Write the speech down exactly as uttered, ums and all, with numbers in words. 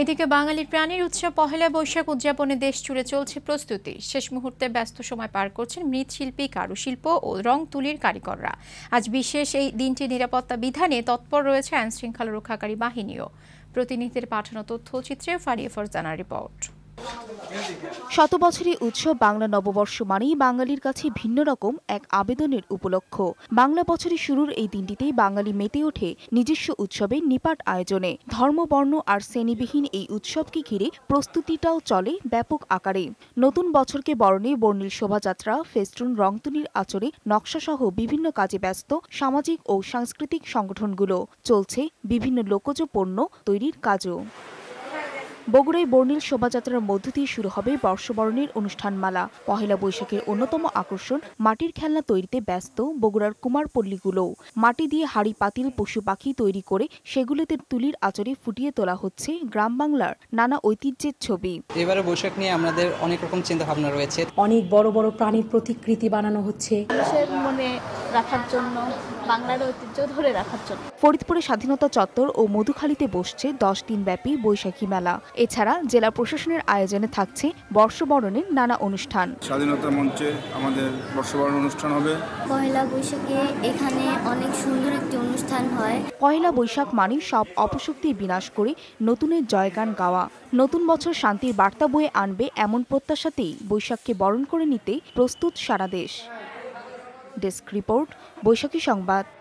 এদিকে বাঙালির প্রাণের উৎসব পহেলা বৈশাখ উদযাপনে দেশ জুড়ে চলছে প্রস্তুতি। শেষ মুহূর্তে ব্যস্ত সময় পার করছেন মৃৎশিল্পী, কারুশিল্প ও রং তুলির কারিগররা। আজ বিশেষ এই দিনটি নিরাপত্তা বিধানে তৎপর রয়েছে আইন শৃঙ্খলা রক্ষাকারী বাহিনীও। প্রতিনিধিদের পাঠানো তথ্যচিত্রে ফারিয়া ফরজানার রিপোর্ট। শত বছরের উৎসব বাংলা নববর্ষ মানেই বাঙালির কাছে ভিন্ন রকম এক আবেদনের উপলক্ষ। বাংলা বছরের শুরুর এই দিনটিতেই বাঙালি মেতে ওঠে নিজস্ব উৎসবের নিপাট আয়োজনে। ধর্ম, বর্ণ আর শ্রেণীবিহীন এই উৎসবকে ঘিরে প্রস্তুতিটাও চলে ব্যাপক আকারে। নতুন বছরকে বরণে বর্ণিল শোভাযাত্রা, ফেস্টুন, রংতুলির আচরে নকশাসহ বিভিন্ন কাজে ব্যস্ত সামাজিক ও সাংস্কৃতিক সংগঠনগুলো। চলছে বিভিন্ন লোকজ পণ্য তৈরির কাজও। বগুড়ায় বর্ণিল শোভাযাত্রার মধ্য দিয়ে শুরু হবে বর্ষবরণের অনুষ্ঠানমালা। পহেলা বৈশাখের অন্যতম আকর্ষণ মাটির খেলনা তৈরিতে ব্যস্ত বগুড়ার কুমারপল্লীগুলোও। মাটি দিয়ে হাড়ি, পাতিল, পশু পাখি তৈরি করে সেগুলোতে তুলির আচরে ফুটিয়ে তোলা হচ্ছে গ্রাম বাংলার নানা ঐতিহ্যের ছবি। এবারে বৈশাখ নিয়ে আমাদের অনেক রকম চিন্তা ভাবনা রয়েছে। অনেক বড় বড় প্রাণীর প্রতিকৃতি বানানো হচ্ছে মনে রাখার জন্য, বাংলার ঐতিহ্য ধরে রাখার জন্য। ফরিদপুরে স্বাধীনতা চত্বর ও মধুখালীতে বসছে দশ দিন ব্যাপী বৈশাখী মেলা। এছাড়া জেলা প্রশাসনের আয়োজনে থাকছে বর্ষবরণের নানা অনুষ্ঠান। স্বাধীনতা মঞ্চে আমাদের বর্ষবরণ অনুষ্ঠান হবে। পহেলা বৈশাখে এখানে অনেক সুন্দর একটি অনুষ্ঠান হয়। পহেলা বৈশাখ মানে সব অপশক্তি বিনাশ করে নতুনের জয়গান গাওয়া। নতুন বছর শান্তির বার্তা বয়ে আনবে এমন প্রত্যাশাতেই বৈশাখকে বরণ করে নিতে প্রস্তুত সারা দেশ। ডেস্ক রিপোর্ট, বৈশাখী সংবাদ।